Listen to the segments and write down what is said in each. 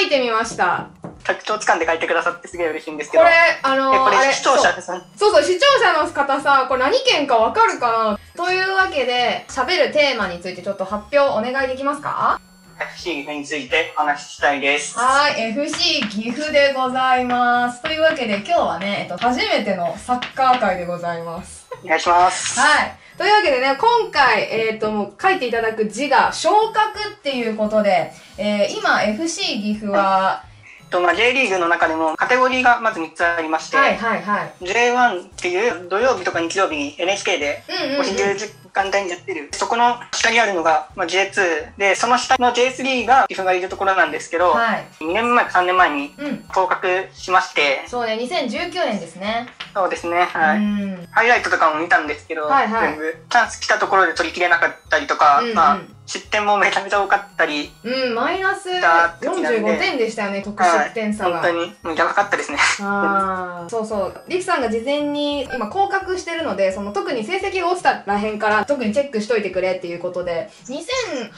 書いてみました。拡張置換で書いてくださってすげえ嬉しいんですけど。これ、これ視聴者さん。そうそう、視聴者の方さ、これ何件かわかるかな。というわけで、喋るテーマについてちょっと発表お願いできますか？FC 岐阜についてお話ししたいです。はい、FC 岐阜でございます。というわけで今日はね、初めてのサッカー界でございます。お願いします。はい。というわけでね、今回、もう書いていただく字が昇格っていうことで、今 FC 岐阜は、J リーグの中でもカテゴリーがまず3つありまして、J1 っていう土曜日とか日曜日に NHK でお昼時間帯にやってる、そこの下にあるのが J2 で、その下の J3 が岐阜がいるところなんですけど、はい、2年前か3年前に降格しまして、そうね、2019年ですね。そうですね、はい、ハイライトとかも見たんですけど、全部チャンス来たところで取りきれなかったりとか、失点もめちゃめちゃ多かったり、マイナス45点でしたよね、得失点差が。本当にやばかったですね。そうそう、リキさんが事前に今降格してるので、その特に成績が落ちたらへんから特にチェックしといてくれっていうことで、2008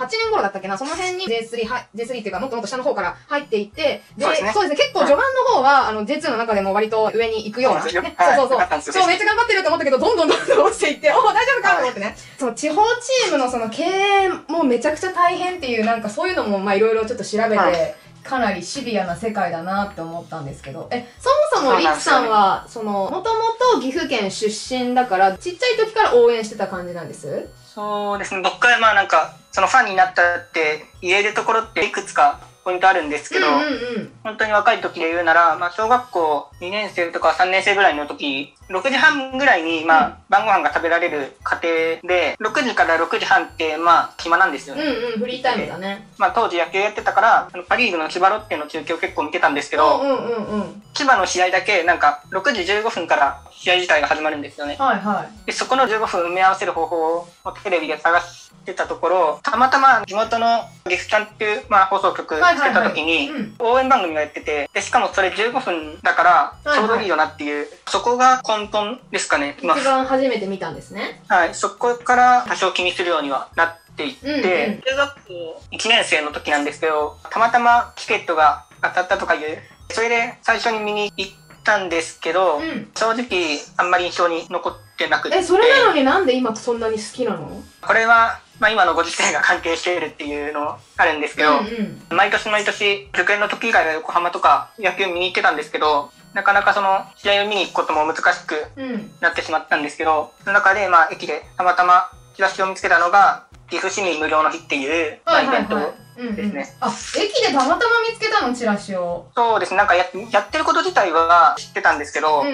年頃だったっけな、その辺に J3 っていうかもっともっと下の方から入っていって、そうですね、結構序盤の方はJ2 の中でも割と上に行くような、そうそうそう、めっちゃ頑張ってると思ったけどどんどんどんどん落ちていって、おお大丈夫かと思ってね。その地方チームのその経営もめちゃくちゃ大変っていう、なんかそういうのもまあいろいろちょっと調べて、はい、かなりシビアな世界だなって思ったんですけど、そもそもリクさんはそのもともと岐阜県出身だからちっちゃい時から応援してた感じなんです？そうですね、僕はまあなんかそのファンになったって言えるところっていくつかポイントあるんですけど、本当に若い時で言うなら、まあ、小学校2年生とか3年生ぐらいの時、6時半ぐらいに、まあ、晩ご飯が食べられる家庭で、6時から6時半って、まあ、暇なんですよね。フリータイムだね。まあ、当時野球やってたから、パリーグの千葉ロッテの中継を結構見てたんですけど、千葉の試合だけ、なんか、6時15分から試合自体が始まるんですよね。で、そこの15分埋め合わせる方法をテレビで探してたところ、たまたま地元の岐阜ちゃんっていう、まあ、放送局、つけた時に応援番組がやってて、でしかもそれ15分だからちょうどいいよなっていう、そこが根本ですかね。一番初めて見たんですね。はい、そこから多少気にするようにはなっていって、中学校1年生の時なんですけど、たまたまチケットが当たったとかいう、それで最初に見に行ったんですけど、正直あんまり印象に残ってなくて。それなのになんで今そんなに好きなの？これはまあ今のご時世が関係しているっていうのあるんですけど、毎年毎年受験の時以外は横浜とか野球見に行ってたんですけど、なかなかその試合を見に行くことも難しくなってしまったんですけど、その中でまあ駅でたまたまチラシを見つけたのが岐阜市民無料の日っていうイベントですね。あ、駅でたまたま見つけたの、チラシを。そうですね、なんか やってること自体は知ってたんですけど、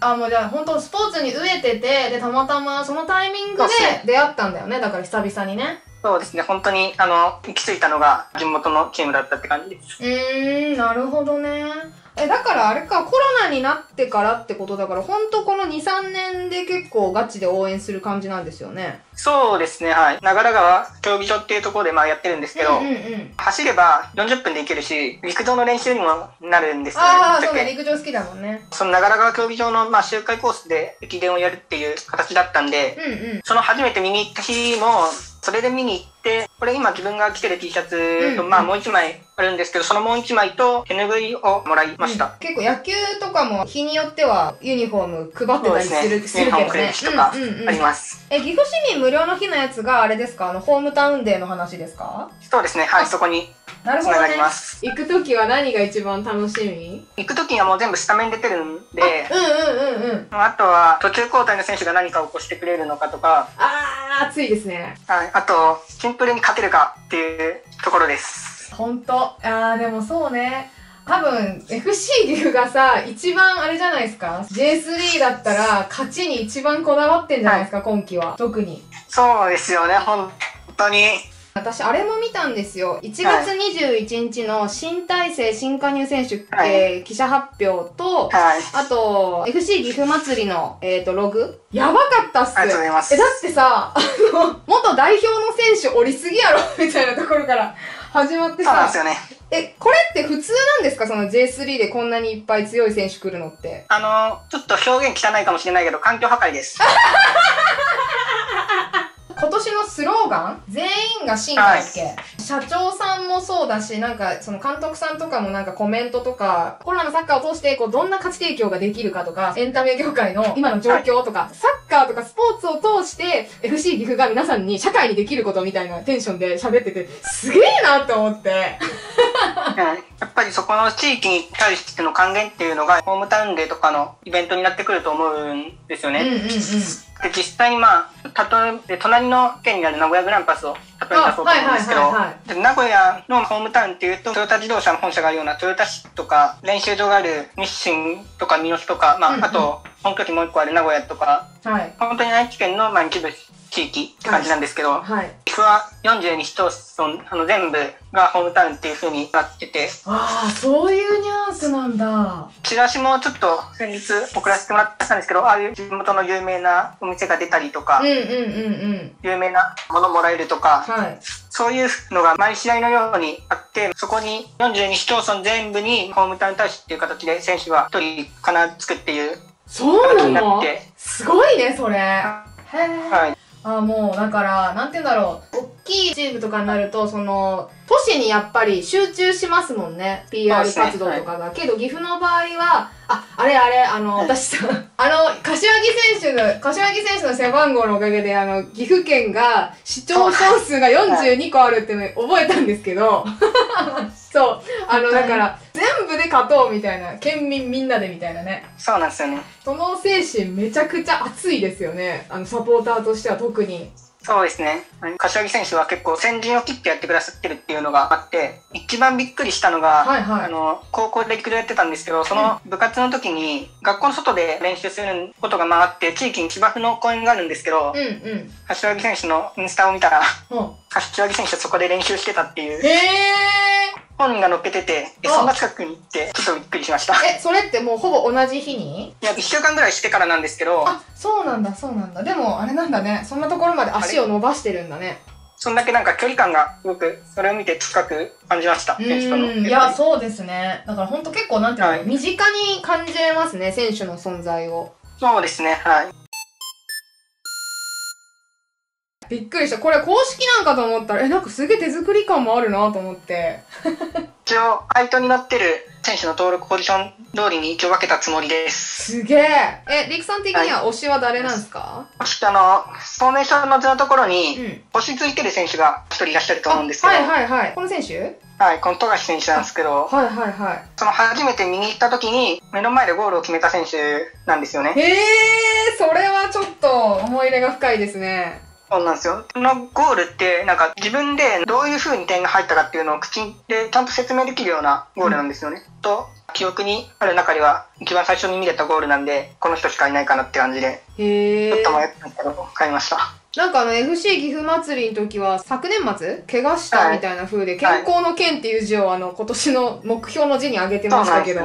あ、もうじゃあ本当スポーツに飢えてて、でたまたまそのタイミングで出会ったんだよね。だから久々にね。そうですね、本当に行き着いたのが地元のチームだったって感じです。なるほどね。だからあれか、コロナになってからってことだから、ほんとこの 2,3 年で結構ガチで応援する感じなんですよね。そうですね、はい。長良川競技場っていうところでまあやってるんですけど、走れば40分で行けるし、陸上の練習にもなるんですよね。ああ、そうね、陸上好きだもんね。その長良川競技場のまあ周回コースで駅伝をやるっていう形だったんで、その初めて見に行った日もそれで見に行って、これ今自分が着てる T シャツとまあもう1枚あるんですけど、そのもう1枚と手拭いをもらいました。結構野球とかも日によってはユニフォーム配ってたりするけどね。ユニフォームくれる日とかあります。岐阜市民無料の日のやつがあれですか、ホームタウンデーの話ですか？そうですね、はい、そこに。なるほどね。行くときは何が一番楽しみ？行くときはもう全部スタメン出てるんで、あとは途中交代の選手が何かを起こしてくれるのかとか。ああ、熱いですね。はい、あとシンプルに勝てるかっていうところです。本当。ああ、でもそうね。多分 FC 岐阜がさ、一番あれじゃないですか、 J3 だったら勝ちに一番こだわってんじゃないですか、今季は特に。そうですよね、本当に。私あれも見たんですよ、1月21日の新体制新加入選手、記者発表と、あと FC 岐阜祭りの、ログやばかったっす。ありがとうございます。だってさ、元代表の選手おりすぎやろみたいなところから始まってさ。そうなんですよね。これって普通なんですか、その J3 でこんなにいっぱい強い選手来るのって。ちょっと表現汚いかもしれないけど、環境破壊です。今年のスローガン全員が進化だっけ、はい、社長さんもそうだし、なんかその監督さんとかもなんかコメントとか、コロナのサッカーを通してこうどんな価値提供ができるかとか、エンタメ業界の今の状況とか、はい、サッカーとかスポーツを通して FC 岐阜が皆さんに社会にできることみたいなテンションで喋ってて、すげえなと思って。やっぱりそこの地域に対しての還元っていうのがホームタウンデーとかのイベントになってくると思うんですよね。で実際にまあ例え隣の県にある名古屋グランパスを例え出そうと思うんですけど、名古屋のホームタウンっていうとトヨタ自動車の本社があるような豊田市とか、練習場がある日進とか三好とか、まあ、あと本拠地もう一個ある名古屋とか、はい、本当に愛知県のまあ一部地域って感じなんですけど、はい、岐阜は42市町村全部がホームタウンっていう風になってて、ああそういうニュアンスなんだ。チラシもちょっと先日送らせてもらったんですけど、ああいう地元の有名なお店が出たりとか、有名なものもらえるとか、はい、そういうのが毎試合のようにあって、そこに42市町村全部にホームタウン大使っていう形で選手は1人かなつくっていう形になって、すごいねそれ。はい。あ、もうだからなんて言うんだろう、大きいチームとかになるとその都市にやっぱり集中しますもんね、 PR 活動とかが。けど岐阜の場合はあれ私さ、柏木選手の背番号のおかげで岐阜県が視聴総数が42個あるっての覚えたんですけどそうだから全部で勝とうみたいな、県民みんなでみたいなね。そうなんですよね。その精神めちゃくちゃ熱いですよね、サポーターとしては特に。そうですね。柏木選手は結構先陣を切ってやってくださってるっていうのがあって、一番びっくりしたのが、はい、はい、高校で陸上やってたんですけど、その部活の時に学校の外で練習することがあって、地域に芝生の公園があるんですけど、うん、うん、柏木選手のインスタを見たら、うん、柏木選手はそこで練習してたっていう。本人が載っけてて、そんな近くに行ってちょっとびっくりしました。それってもうほぼ同じ日に？いや、1週間ぐらいしてからなんですけど。あ、そうなんだそうなんだ。でもあれなんだね、そんなところまで足を伸ばしてるんだね。そんだけなんか距離感がすごく、それを見て近く感じました。いや、そうですね。だから本当結構なんていうの、はい、身近に感じれますね、選手の存在を。そうですね、はい。びっくりした。これ公式なんかと思ったら、なんかすげえ手作り感もあるなと思って。一応、サイトに載ってる選手の登録ポジション通りに一応分けたつもりです。すげえ。りくさん的には推しは誰なんですか？推し、フォーメーションの図のところに、推しついてる選手が一人いらっしゃると思うんですけど。はいはいはい。この選手？はい、この富樫選手なんですけど、はいはいはい。その初めて見に行った時に、目の前でゴールを決めた選手なんですよね。それはちょっと思い入れが深いですね。そうなんですよ。このゴールってなんか自分でどういう風に点が入ったかっていうのを口でちゃんと説明できるようなゴールなんですよね。と記憶にある中では一番最初に見れたゴールなんで、この人しかいないかなって感じで、ちょっと迷ったんですけど買いました。なんかFC 岐阜祭りの時は昨年末怪我したみたいな風で、はい、健康の健っていう字を今年の目標の字に挙げてましたけど。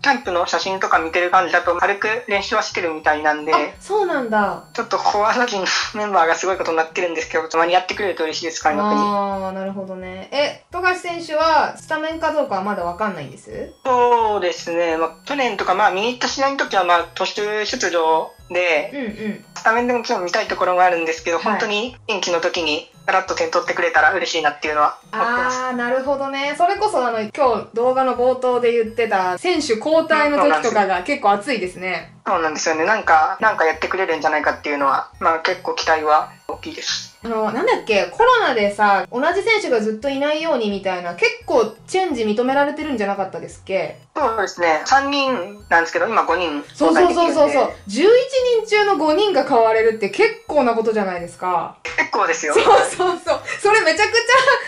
キャンプの写真とか見てる感じだと軽く練習はしてるみたいなんで。そうなんだ。ちょっと小技陣のメンバーがすごいことになってるんですけど、たまにやってくれると嬉しいです、開幕に。ああ、なるほどね。富樫選手はスタメンかどうかはまだわかんないんです？そうですね。去年とか見に行った試合の時は途中出場で、スタメンでもちろん見たいところがあるんですけど、はい、本当に延期の時にガラッと点取ってくれたら嬉しいなっていうのは思ってます。ああ、なるほどね。それこそ今日動画の冒頭で言ってた選手交代の時とかが結構熱いですね。そうなんですよね。なんかやってくれるんじゃないかっていうのは、結構期待は大きいです。なんだっけ、コロナでさ、同じ選手がずっといないようにみたいな、結構チェンジ認められてるんじゃなかったですっけ？そうですね。3人なんですけど、今5人。そう。11人中の5人が変われるって結構なことじゃないですか。結構ですよ。そう。それめちゃくち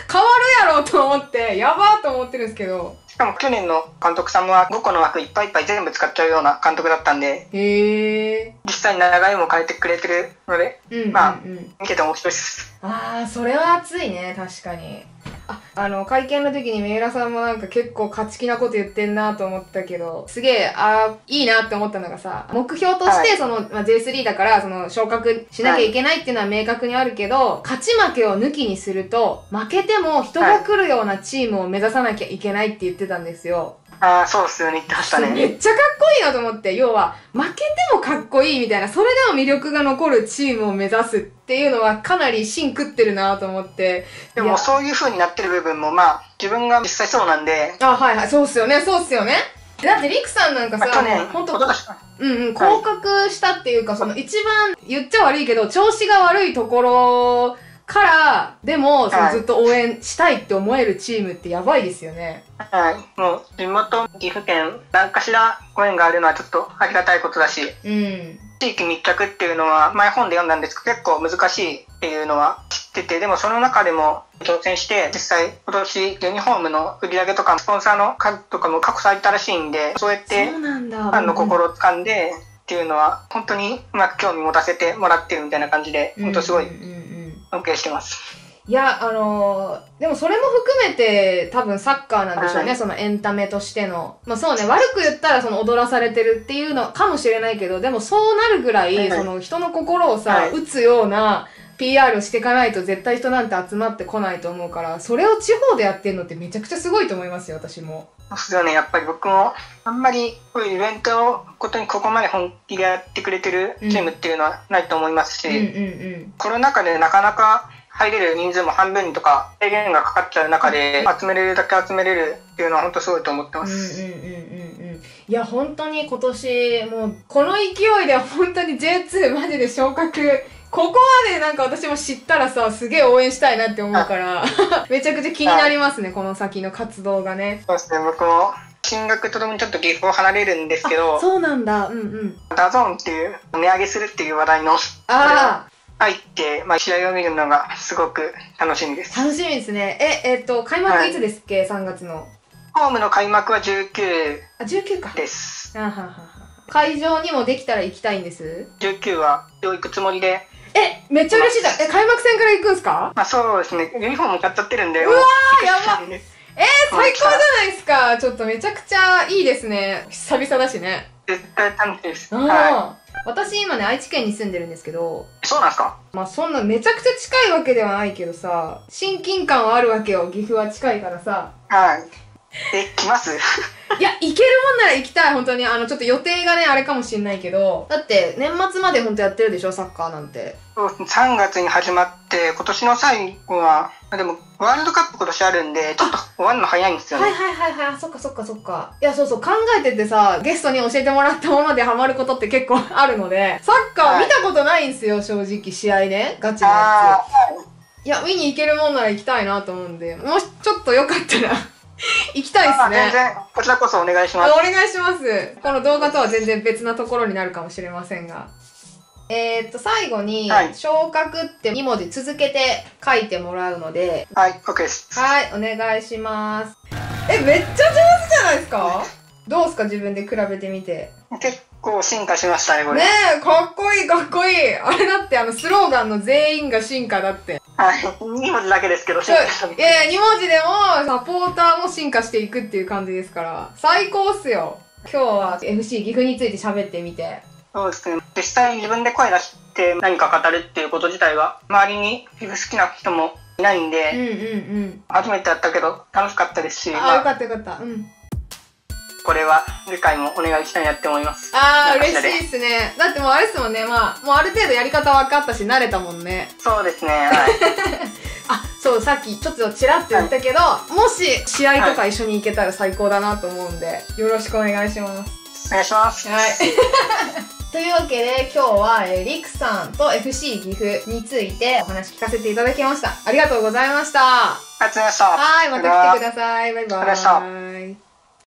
ゃ変わるやろうと思って、やばーと思ってるんですけど。しかも去年の監督さんは5個の枠いっぱいいっぱい全部使っちゃうような監督だったんで、実際に流れも変えてくれてるので、見てて面白いです。ああ、それは熱いね、確かに。会見の時に三浦さんもなんか結構勝ち気なこと言ってんなと思ったけど、すげえいいなって思ったのがさ、目標としてJ3 だから昇格しなきゃいけないっていうのは明確にあるけど、勝ち負けを抜きにすると負けても人が来るようなチームを目指さなきゃいけないって言ってたんですよ。ああ、そうっすよね、言ってましたね。めっちゃかっこいいなと思って、要は、負けてもかっこいいみたいな、それでも魅力が残るチームを目指すっていうのは、かなり芯食ってるなと思って。でも、そういう風になってる部分も、まあ、自分が実際そうなんで。あ、はいはい、そうっすよね、そうっすよね。だって、りくさんなんかさ、本当、降格したっていうか、その、一番、言っちゃ悪いけど、調子が悪いところ、からでもそのずっと応援したいって思えるチームってやばいですよね。はい、もう地元岐阜県何かしらご縁があるのはちょっとありがたいことだし、うん、地域密着っていうのは前本で読んだんですけど結構難しいっていうのは知ってて、でもその中でも挑戦して実際今年ユニフォームの売り上げとかスポンサーの数とかも過去最多らしいんで、そうやってファンの心を掴んでっていうのは本当にうまく興味持たせてもらってるみたいな感じで本当すごい。してます。いや、でもそれも含めて多分サッカーなんでしょうね、はい、そのエンタメとしての。まあそうね、悪く言ったらその踊らされてるっていうのかもしれないけど、でもそうなるぐらい、はい、その人の心をさ、はい、打つような PR をしていかないと絶対人なんて集まってこないと思うから、それを地方でやってるのってめちゃくちゃすごいと思いますよ、私も。そうですよね、やっぱり僕もあんまりこういうイベントのことにここまで本気でやってくれてるチームっていうのはないと思いますし、コロナ禍でなかなか入れる人数も半分とか制限がかかっちゃう中で集めれるだけ集めれるっていうのは本当すごいと思ってます。いや本当に今年もうこの勢いで本当に J2 までで昇格。ここまでなんか私も知ったらさ、すげえ応援したいなって思うから、めちゃくちゃ気になりますね、この先の活動がね。そうですね、僕も進学とともにちょっと岐阜を離れるんですけど、そうなんだ、ダゾーンっていう、値上げするっていう話題の、入って、まあ、試合を見るのがすごく楽しみです。楽しみですね。開幕いつですっけ、3月の。ホームの開幕は19。あ、19か。です。会場にもできたら行きたいんです。19は、行くつもりで。え、めっちゃ嬉しいじゃん。え、開幕戦から行くんすか？まあそうですね。ユニフォームも買っちゃってるんで。うわー、やば。最高じゃないですか。ちょっとめちゃくちゃいいですね。久々だしね。絶対楽しいです。私今ね、愛知県に住んでるんですけど。そうなんですか？まあそんなめちゃくちゃ近いわけではないけどさ、親近感はあるわけよ。岐阜は近いからさ。はい。え、来ます？いや、行けるもんなら行きたい、本当に。ちょっと予定がね、あれかもしんないけど。だって、年末まで本当やってるでしょ、サッカーなんて。3月に始まって、今年の最後は、でも、ワールドカップ今年あるんで、ちょっと終わるの早いんですよね。はいはいはいはい、そっかそっかそっか。いや、そうそう、考えててさ、ゲストに教えてもらったものでハマることって結構あるので、サッカー見たことないんですよ、はい、正直、試合ね、ガチのやつ。いや、見に行けるもんなら行きたいなと思うんで、もうちょっとよかったら。行きたいですね。全然こちらこそお願いします。お願いします。この動画とは全然別なところになるかもしれませんが。最後に、はい、昇格って2文字続けて書いてもらうので。はい、OK です。はい、お願いします。え、めっちゃ上手じゃないですか？どうですか自分で比べてみて。結構進化しましたね、これ。ねえ、かっこいいかっこいい。あれだってスローガンの全員が進化だって。2文字だけですけど、進化したみたい。いや、2文字でもサポーターも進化していくっていう感じですから、最高っすよ。今日は FC 岐阜について喋ってみて。そうですね。実際に自分で声出して何か語るっていうこと自体は、周りに岐阜好きな人もいないんで、初めてやったけど楽しかったですし。あ、よかったよかった。これは次回もお願いしたいなって思います。ああ、嬉しいですね。だってもうあれですもんね。まあ、もうある程度やり方分かったし、慣れたもんね。そうですね。はい、あ、そう、さっきちょっとちらっと言ったけど、はい、もし試合とか一緒に行けたら最高だなと思うんで、はい、よろしくお願いします。お願いします。はい。というわけで、今日は、りくさんと FC 岐阜についてお話聞かせていただきました。ありがとうございました。ありがとうございました。はい、また来てください。バイバイ。